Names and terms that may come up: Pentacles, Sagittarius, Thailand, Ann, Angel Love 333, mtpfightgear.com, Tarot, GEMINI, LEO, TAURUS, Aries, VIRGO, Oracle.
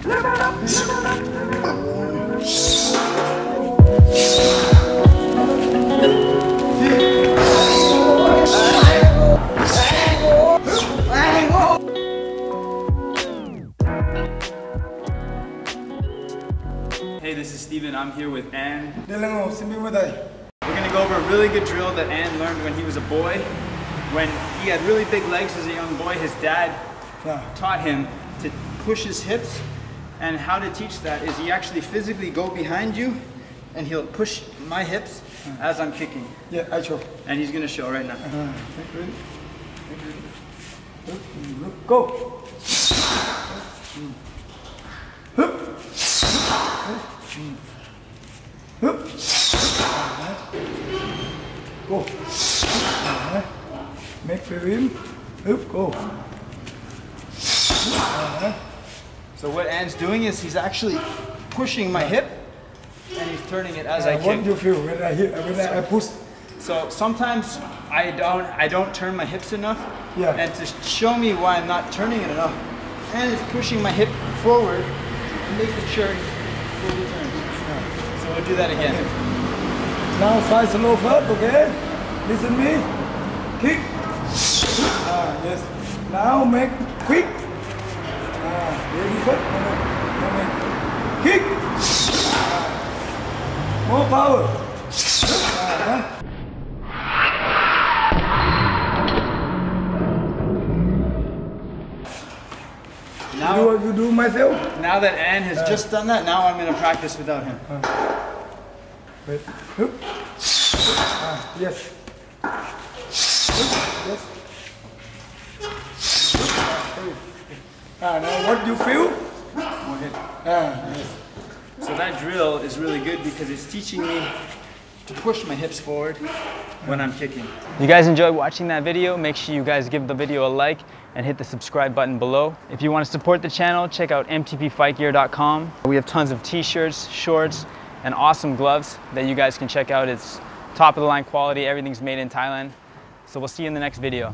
Hey, this is Steven. I'm here with Ann. We're gonna go over a really good drill that Ann learned when he was a boy. When he had really big legs as a young boy, his dad taught him to push his hips, and how to teach that is you actually physically go behind you and he'll push my hips as I'm kicking. Yeah, I show. And he's gonna show right now. Go! Go! Make for him. Go! So what Ann's doing is he's actually pushing my hip and he's turning it as I kick. What do you feel when I hit, when I push? So sometimes I don't turn my hips enough. Yeah. And to show me why I'm not turning it enough, Ann is pushing my hip forward and making sure it fully turns. Yeah. So we'll do that again. Okay. Now try to loaf up, okay? Listen to me. Kick. Yes. Now make quick. Ready foot. Kick. More power. Now you do myself. Now that Ann has just done that, now I'm going to practice without him. Wait. Yes. Yes. Now what do you feel? More hip. Yes. So that drill is really good because it's teaching me to push my hips forward when I'm kicking. You guys enjoyed watching that video? Make sure you guys give the video a like and hit the subscribe button below. If you want to support the channel, check out mtpfightgear.com. We have tons of t-shirts, shorts, and awesome gloves that you guys can check out. It's top of the line quality. Everything's made in Thailand. So we'll see you in the next video.